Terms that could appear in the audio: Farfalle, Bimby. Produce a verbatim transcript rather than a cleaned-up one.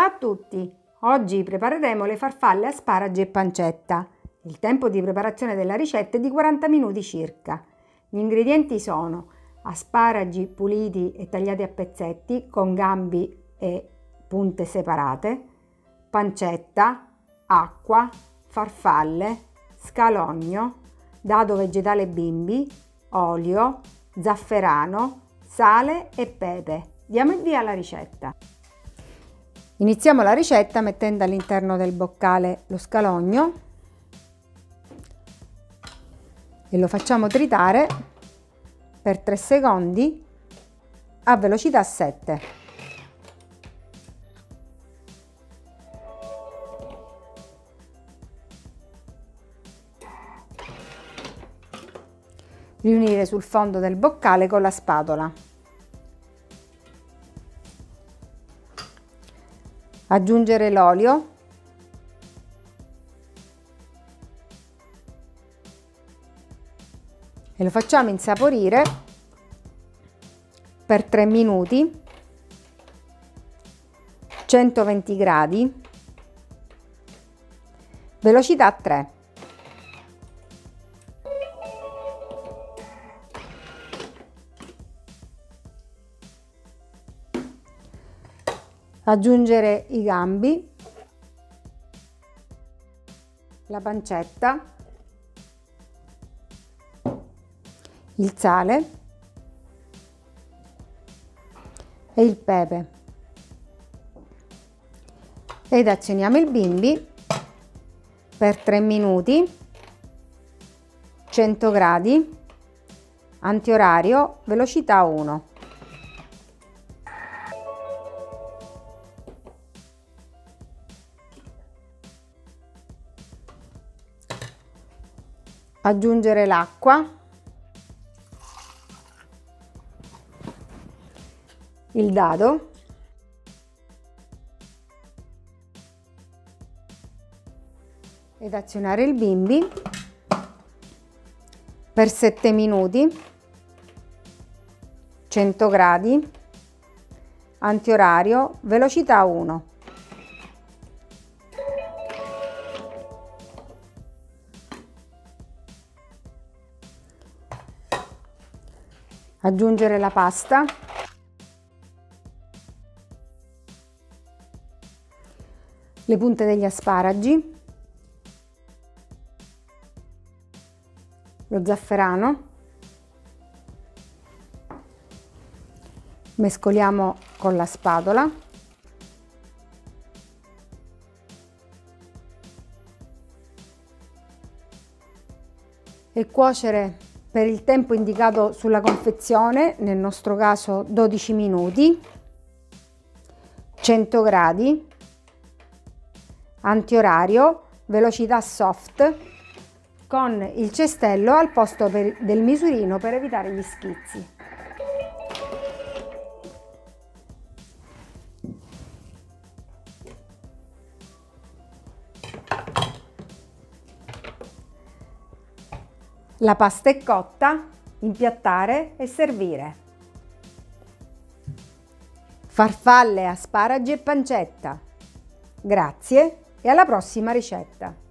Ciao a tutti! Oggi prepareremo le farfalle asparagi e pancetta. Il tempo di preparazione della ricetta è di quaranta minuti circa. Gli ingredienti sono asparagi puliti e tagliati a pezzetti con gambi e punte separate, pancetta, acqua, farfalle, scalogno, dado vegetale bimby, olio, zafferano, sale e pepe. Diamo il via alla ricetta. Iniziamo la ricetta mettendo all'interno del boccale lo scalogno e lo facciamo tritare per tre secondi a velocità sette. Riunire sul fondo del boccale con la spatola. Aggiungere l'olio e lo facciamo insaporire per tre minuti, centoventi gradi, velocità tre. Aggiungere i gambi, la pancetta, il sale e il pepe ed azioniamo il bimby per tre minuti, cento gradi, antiorario, velocità uno. Aggiungere l'acqua, il dado, ed azionare il bimby per sette minuti, cento gradi, antiorario, velocità uno. Aggiungere la pasta, le punte degli asparagi, lo zafferano, mescoliamo con la spatola e cuocere per il tempo indicato sulla confezione, nel nostro caso dodici minuti, cento gradi, antiorario, velocità soft, con il cestello al posto per, del misurino per evitare gli schizzi. La pasta è cotta, impiattare e servire. Farfalle, asparagi e pancetta. Grazie e alla prossima ricetta!